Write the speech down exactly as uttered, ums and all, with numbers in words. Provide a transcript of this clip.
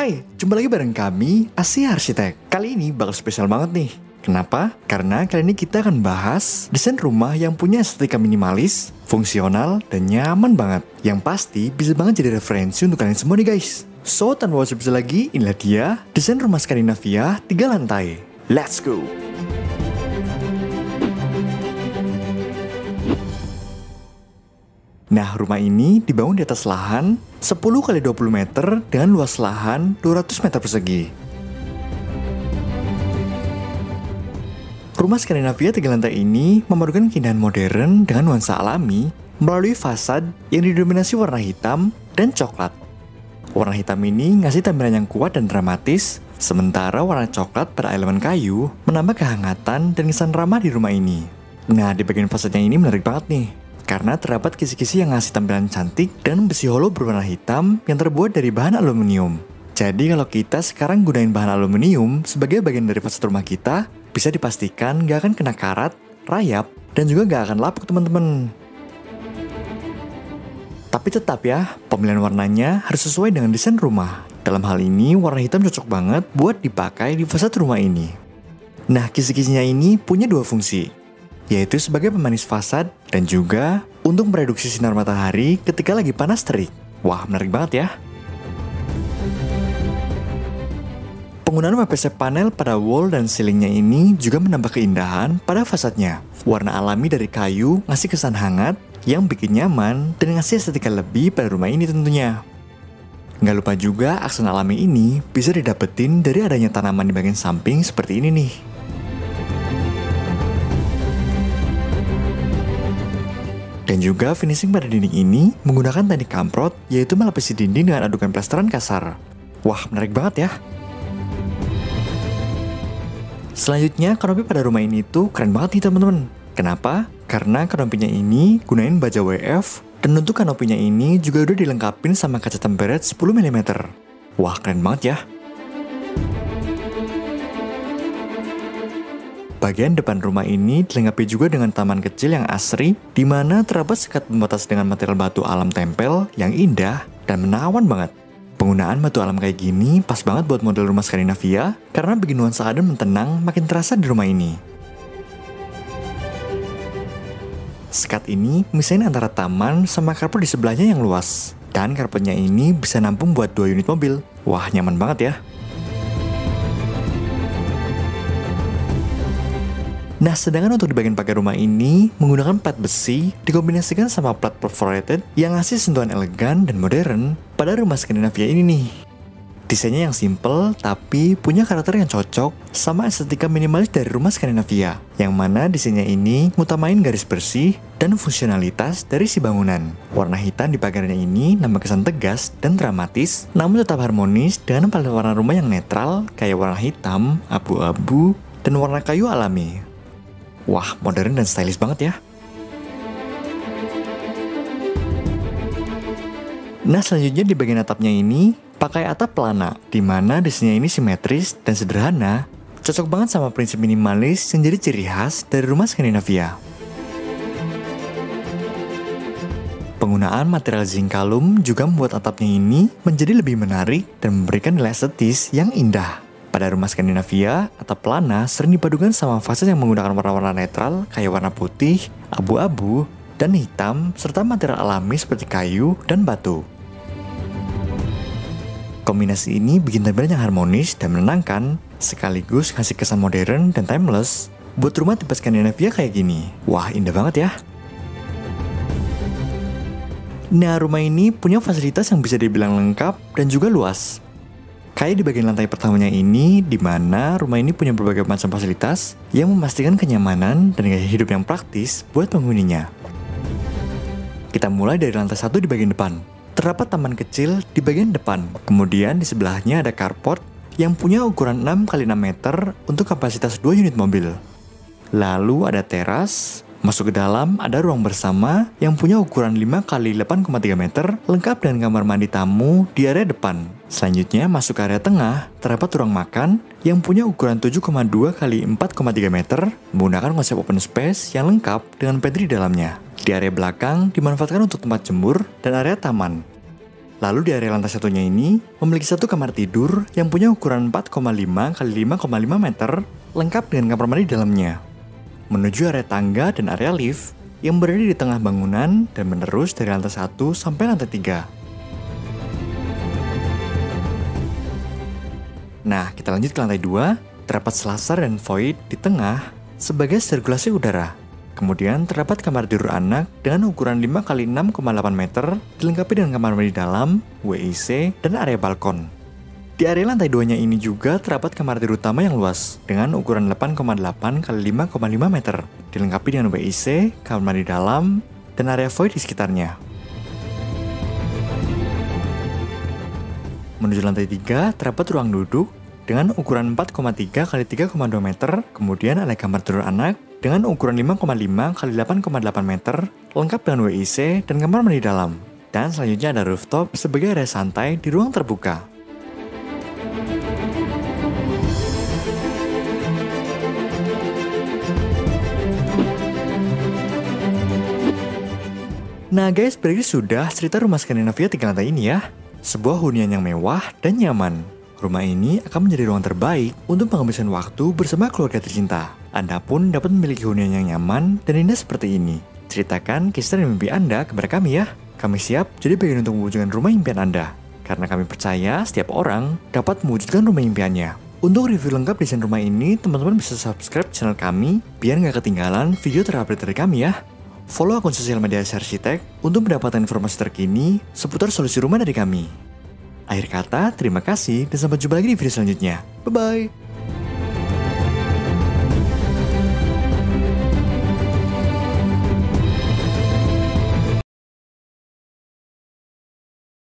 Hai, jumpa lagi bareng kami Asia Arsitek. Kali ini bakal spesial banget nih. Kenapa? Karena kali ini kita akan bahas desain rumah yang punya estetika minimalis, fungsional, dan nyaman banget. Yang pasti bisa banget jadi referensi untuk kalian semua nih guys. So, tanpa waktu bisa lagi, inilah dia desain rumah Skandinavia tiga lantai. Let's go! Nah, rumah ini dibangun di atas lahan sepuluh kali dua puluh meter dengan luas lahan dua ratus meter persegi. Rumah Skandinavia tiga lantai ini memerlukan keindahan modern dengan nuansa alami melalui fasad yang didominasi warna hitam dan coklat. Warna hitam ini ngasih tampilan yang kuat dan dramatis, sementara warna coklat pada elemen kayu menambah kehangatan dan kesan ramah di rumah ini. Nah, di bagian fasadnya ini menarik banget nih, karena terdapat kisi-kisi yang ngasih tampilan cantik dan besi holo berwarna hitam yang terbuat dari bahan aluminium. Jadi kalau kita sekarang gunain bahan aluminium sebagai bagian dari fasad rumah kita, bisa dipastikan gak akan kena karat, rayap, dan juga gak akan lapuk teman-teman. Tapi tetap ya, pemilihan warnanya harus sesuai dengan desain rumah. Dalam hal ini, warna hitam cocok banget buat dipakai di fasad rumah ini. Nah, kisi-kisinya ini punya dua fungsi, yaitu sebagai pemanis fasad dan juga untuk mereduksi sinar matahari ketika lagi panas terik. Wah, menarik banget ya. Penggunaan W P C panel pada wall dan ceilingnya ini juga menambah keindahan pada fasadnya. Warna alami dari kayu ngasih kesan hangat yang bikin nyaman dan ngasih estetika lebih pada rumah ini tentunya. Nggak lupa juga aksen alami ini bisa didapetin dari adanya tanaman di bagian samping seperti ini nih. Dan juga finishing pada dinding ini menggunakan teknik kamprot, yaitu melapisi dinding dengan adukan plasteran kasar. Wah, menarik banget ya. Selanjutnya, kanopi pada rumah ini tuh keren banget nih teman-teman. Kenapa? Karena kanopinya ini gunain baja W F, dan untuk kanopinya ini juga udah dilengkapin sama kaca temperet sepuluh milimeter. Wah, keren banget ya. Bagian depan rumah ini dilengkapi juga dengan taman kecil yang asri, di mana terdapat sekat pembatas dengan material batu alam tempel yang indah dan menawan banget. Penggunaan batu alam kayak gini pas banget buat model rumah Skandinavia, karena bikin nuansa adem dan tenang makin terasa di rumah ini. Sekat ini misalnya antara taman sama karpet di sebelahnya yang luas, dan karpetnya ini bisa nampung buat dua unit mobil. Wah, nyaman banget ya. Nah, sedangkan untuk di bagian pagar rumah ini menggunakan plat besi dikombinasikan sama plat perforated yang ngasih sentuhan elegan dan modern pada rumah Skandinavia ini nih. Desainnya yang simple tapi punya karakter yang cocok sama estetika minimalis dari rumah Skandinavia, yang mana desainnya ini ngutamain garis bersih dan fungsionalitas dari si bangunan. Warna hitam di pagarnya ini nambah kesan tegas dan dramatis, namun tetap harmonis dengan palet warna rumah yang netral kayak warna hitam, abu-abu, dan warna kayu alami. Wah, modern dan stylish banget ya. Nah, selanjutnya di bagian atapnya ini pakai atap pelana, dimana desainnya ini simetris dan sederhana, cocok banget sama prinsip minimalis yang jadi ciri khas dari rumah Skandinavia. Penggunaan material zinc kalum juga membuat atapnya ini menjadi lebih menarik dan memberikan nilai estetis yang indah. Pada rumah Skandinavia, atap pelana sering dipadukan sama fasad yang menggunakan warna-warna netral kayak warna putih, abu-abu, dan hitam, serta material alami seperti kayu dan batu. Kombinasi ini bikin tampilan yang harmonis dan menenangkan, sekaligus ngasih kesan modern dan timeless buat rumah tipe Skandinavia kayak gini. Wah, indah banget ya. Nah, rumah ini punya fasilitas yang bisa dibilang lengkap dan juga luas. Kayak di bagian lantai pertamanya ini, di mana rumah ini punya berbagai macam fasilitas yang memastikan kenyamanan dan gaya hidup yang praktis buat penghuninya. Kita mulai dari lantai satu di bagian depan. Terdapat taman kecil di bagian depan. Kemudian di sebelahnya ada carport yang punya ukuran enam kali enam meter untuk kapasitas dua unit mobil. Lalu ada teras, masuk ke dalam ada ruang bersama yang punya ukuran lima kali delapan koma tiga meter, lengkap dengan kamar mandi tamu di area depan. Selanjutnya masuk ke area tengah, terdapat ruang makan yang punya ukuran tujuh koma dua kali empat koma tiga meter, menggunakan konsep open space yang lengkap dengan pantry di dalamnya. Di area belakang dimanfaatkan untuk tempat jemur dan area taman. Lalu di area lantai satunya ini memiliki satu kamar tidur yang punya ukuran empat koma lima kali lima koma lima meter lengkap dengan kamar mandi di dalamnya. Menuju area tangga dan area lift yang berada di tengah bangunan dan menerus dari lantai satu sampai lantai tiga. Nah, kita lanjut ke lantai dua, terdapat selasar dan void di tengah sebagai sirkulasi udara. Kemudian terdapat kamar tidur anak dengan ukuran lima kali enam koma delapan meter, dilengkapi dengan kamar mandi dalam, W I C, dan area balkon. Di area lantai duanya ini juga terdapat kamar tidur utama yang luas dengan ukuran delapan koma delapan kali lima koma lima meter, dilengkapi dengan W I C, kamar mandi dalam, dan area void di sekitarnya. Menuju lantai tiga, terdapat ruang duduk dengan ukuran empat koma tiga kali tiga koma dua meter, kemudian ada kamar tidur anak dengan ukuran lima koma lima kali delapan koma delapan meter, lengkap dengan W I C dan kamar mandi dalam. Dan selanjutnya ada rooftop sebagai area santai di ruang terbuka. Nah guys, berarti sudah cerita rumah Skandinavia tiga lantai ini ya. Sebuah hunian yang mewah dan nyaman. Rumah ini akan menjadi ruang terbaik untuk menghabiskan waktu bersama keluarga tercinta. Anda pun dapat memiliki hunian yang nyaman dan indah seperti ini. Ceritakan kisah dan mimpi Anda kepada kami ya. Kami siap jadi bagian untuk mewujudkan rumah impian Anda. Karena kami percaya setiap orang dapat mewujudkan rumah impiannya. Untuk review lengkap desain rumah ini, teman-teman bisa subscribe channel kami biar nggak ketinggalan video terupdate dari kami ya. Follow akun sosial media Asia Arsitek untuk mendapatkan informasi terkini seputar solusi rumah dari kami. Akhir kata, terima kasih dan sampai jumpa lagi di video selanjutnya. Bye-bye!